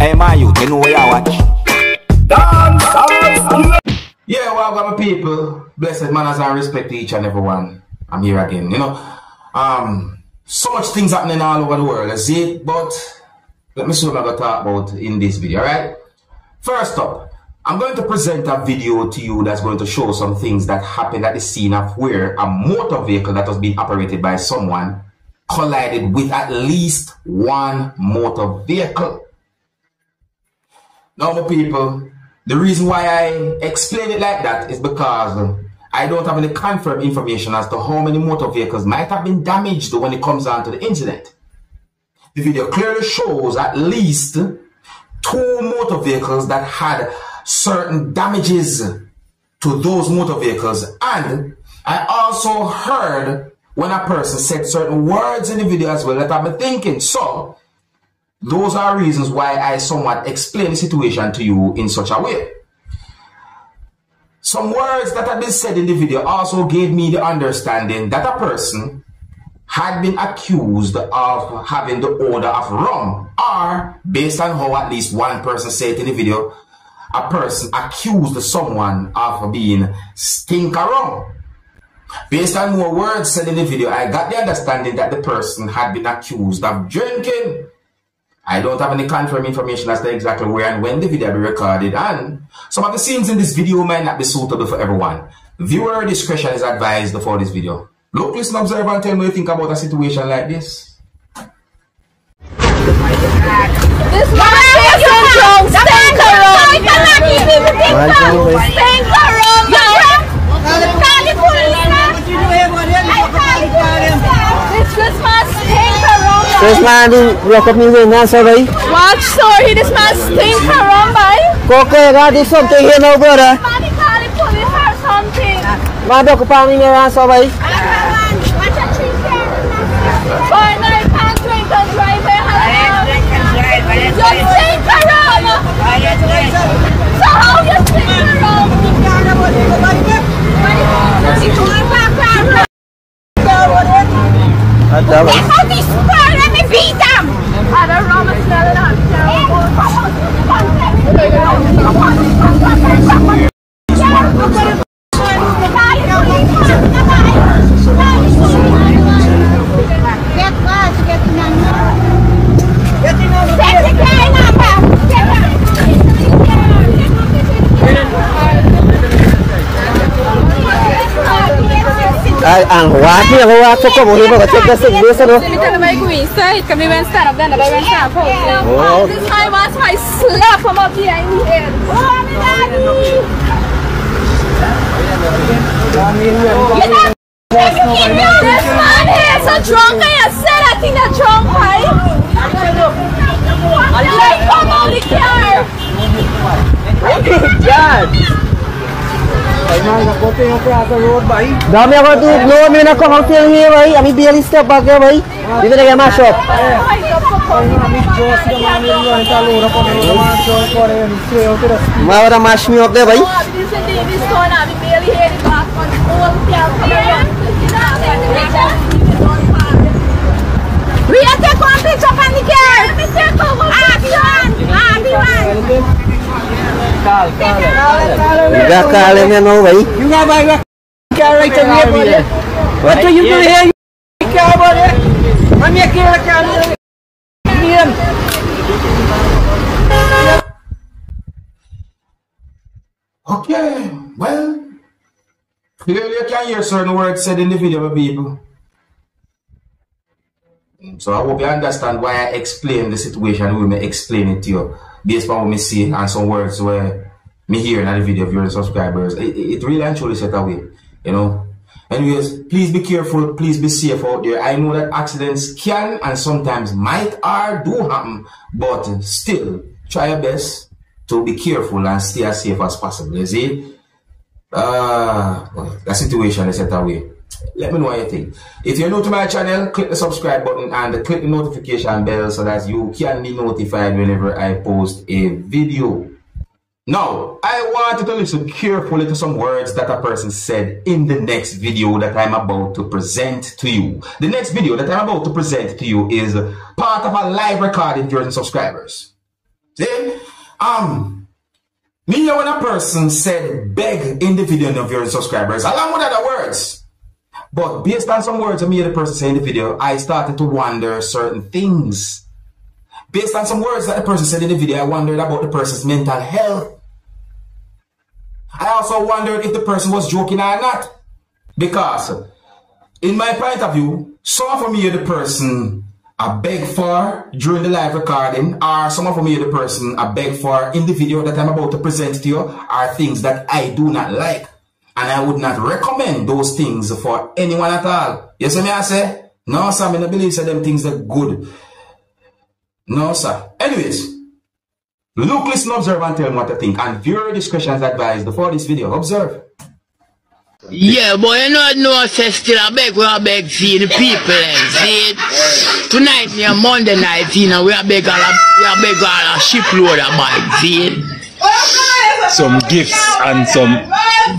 Hey, my youth, you know where I watch. Dancehall skilla. Yeah, welcome, people. Blessed manners and respect to each and every one. I'm here again, you know. So much things happening all over the world, you see? But let me see what I'm going to talk about in this video, alright? First up, I'm going to present a video to you that's going to show some things that happened at the scene of where a motor vehicle that was being operated by someone collided with at least one motor vehicle. Now, my people, the reason why I explain it like that is because I don't have any confirmed information as to how many motor vehicles might have been damaged when it comes down to the incident. The video clearly shows at least two motor vehicles that had certain damages to those motor vehicles, and I also heard when a person said certain words in the video as well that I've been thinking. So those are reasons why I somewhat explain the situation to you in such a way. Some words that have been said in the video also gave me the understanding that a person had been accused of having the odor of rum, or based on how at least one person said in the video, a person accused someone of being stinker rum. Based on more words said in the video, I got the understanding that the person had been accused of drinking. I don't have any confirmed information as to exactly where and when the video will be recorded, and some of the scenes in this video might not be suitable for everyone. Viewer discretion is advised for this video. Look, listen, observe, and tell me what you think about a situation like this. This man says you're wrong. Stinker rum. I cannot even think so. Stinker rum. Call the police, man. I call the police, man. This man stinker rum. This man rock up in the nose, right? Watch, sorry. This man stinker rum, boy. Okay, God, there's something here now, brother. Somebody call the police or something. Man, rock up in the nose, right? And what here? What to come here? But check this thing. This one. I go inside. Come here and stand up. Then I went stand up. Oh. This time was my slap from up here in the head. Oh, my daddy! You know, if you keep me on this man here, so drunk, I said I think that drunk, right? Like, come out the car. Oh my God! Dami ako dude, no, may nakakampi ang hiyo ay, ami barely step back yan ay, dito na yung masok. Mawala mash me up there ay. We are take one picture from the car. Abi one. You got calling me now, boy. You got my car right here, boy. What are you doing here? You car, boy. I'm your car. Okay, well, clearly you can hear certain words said in the video, people. So I hope you understand why I explain the situation. We may explain it to you based on what we see and some words where me hear in the video of your subscribers. It really and truly set away, you know. Anyways, please be careful, please be safe out there. I know that accidents can and sometimes might or do happen, but still try your best to be careful and stay as safe as possible. You see, that situation is set away. Let me know what you think. If you're new to my channel, click the subscribe button and click the notification bell so that you can be notified whenever I post a video. Now, I want you to listen carefully to some words that a person said in the next video that I'm about to present to you. The next video that I'm about to present to you is part of a live recording during subscribers. Then, me when a person said beg in the video of your subscribers, along with other words. But based on some words me the person said in the video, I started to wonder certain things. Based on some words that the person said in the video, I wondered about the person's mental health. I also wondered if the person was joking or not. Because, in my point of view, some of me the person I beg for during the live recording, or some of me the person I beg for in the video that I'm about to present to you, are things that I do not like. And I would not recommend those things for anyone at all. You see me I say? No, sir, I don't believe that them things are good. No, sir. Anyways, look, listen, observe, and tell me what I think. And viewer discretion is advised before this video. Observe. Yeah, but you know, say still we beg see the people and see it. Tonight, near Monday night, you know, we beg all a shipload of bikes, see it. Some gifts and some.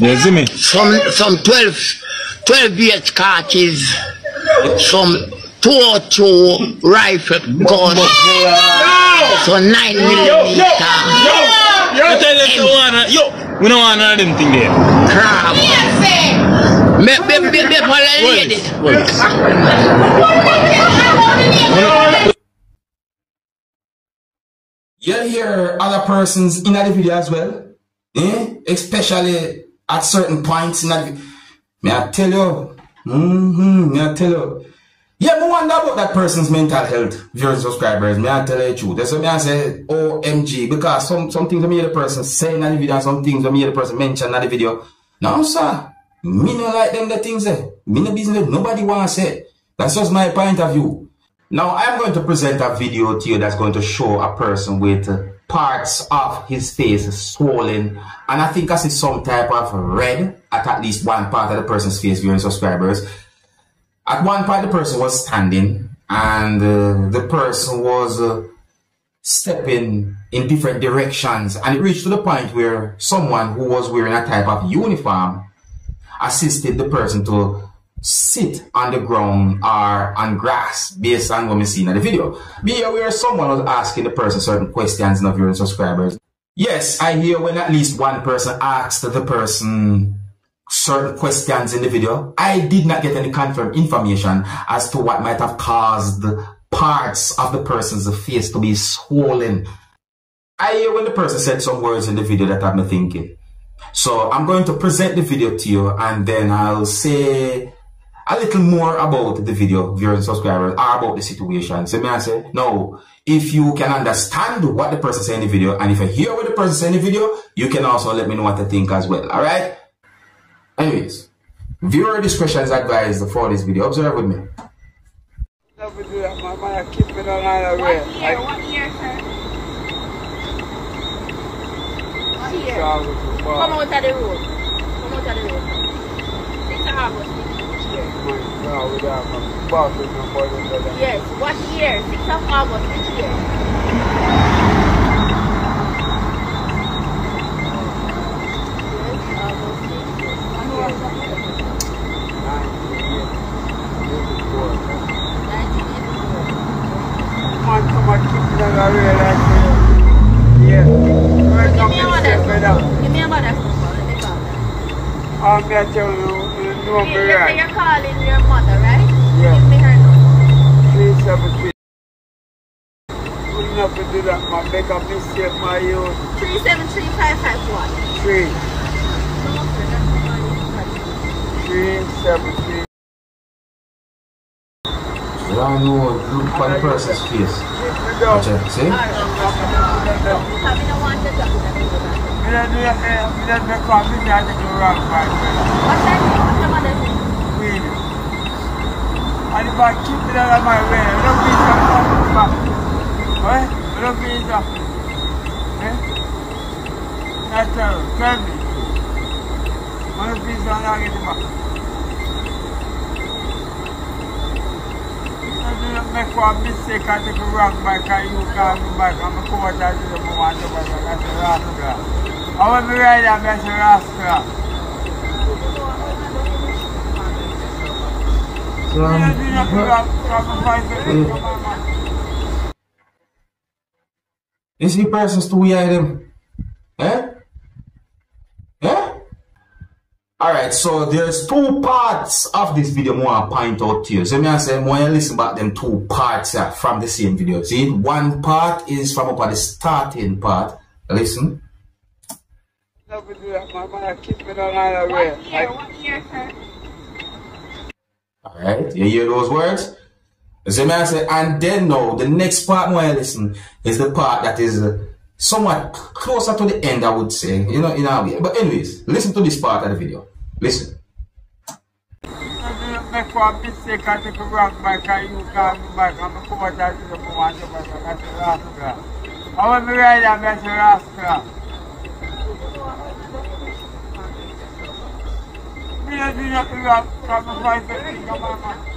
You see me? Some 12-8 cartridges, some 202 rifle guns, some 9mm. You tell them to wanna, we don't want none of them thing there. Crap. You hear other persons in that video as well, eh? Especially at certain points in that video. May I tell you? May I tell you? Yeah, I wonder about that person's mental health, viewers, subscribers. May I tell you the truth? That's what I say, OMG. Because some things I hear the person saying in the video, and some things I hear the person mention in the video. No, sir. Me no like them the things there. Me no business. Nobody wants it. That's just my point of view. Now, I'm going to present a video to you that's going to show a person with parts of his face swollen. And I think I see some type of red at least one part of the person's face, viewers, subscribers. At one point, the person was standing, and the person was stepping in different directions, and it reached to the point where someone who was wearing a type of uniform assisted the person to sit on the ground or on grass, based on what we see in the video. Be aware someone was asking the person certain questions, not viewing subscribers. Yes, I hear when at least one person asked the person certain questions in the video. I did not get any confirmed information as to what might have caused parts of the person's face to be swollen. I hear when the person said some words in the video that had me thinking. So I'm going to present the video to you, and then I'll say a little more about the video, viewers and subscribers, or about the situation. So may I say, no, if you can understand what the person said in the video, and if you hear what the person said in the video, you can also let me know what to think as well. All right? Anyways, viewer discretion is advised for this video. Observe with me. One year, sir. 1 year. Come out of the road. This August. 6th. Yes, 1 year. 6th of August this year. You're calling your mother, right? Yeah. Give me her number. Please have a kid. We have to do that, my back up this year, my youth. 373551. 3. 373. Now you look for the person's face. See? And if I keep it out of my way, I don't mean something. I don't mean something. That's all. Tell me. I don't mean something. I get back. I do not make one mistake. I take a wrong bike and you can't go back. I'm a coach. I do not want to go back. That's a rascal. I want to ride that. That's a rascal. Is die person toe jij them? Eh? Eh? Alright, so there's two parts of this video more I point out to you. So me I say more you listen about them two parts from the same video. See, one part is from about the starting part. Listen. Alright, you hear those words? So me I say, and then now the next part more I listen is the part that is somewhat closer to the end, I would say, you know, in our way. But anyways, listen to this part of the video. Listen.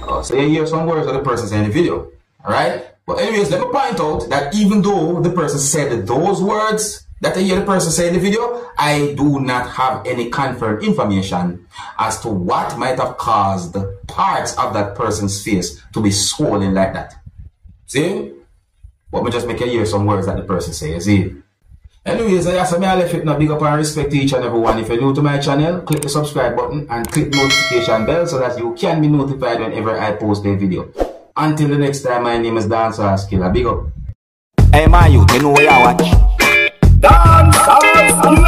Oh, so you hear some words that the person said in the video, all right? But anyways, let me point out that even though the person said those words that I hear the person say in the video, I do not have any confirmed information as to what might have caused parts of that person's face to be swollen like that. See? But me just make you hear some words that the person says. See? Anyways, I ask me I left it now. Big up and respect to each and everyone. If you're new to my channel, click the subscribe button and click the notification bell so that you can be notified whenever I post a video. Until the next time, my name is Dancehall Skilla. Big up. Hey, my youth, you know where I watch. Dancehall Skilla.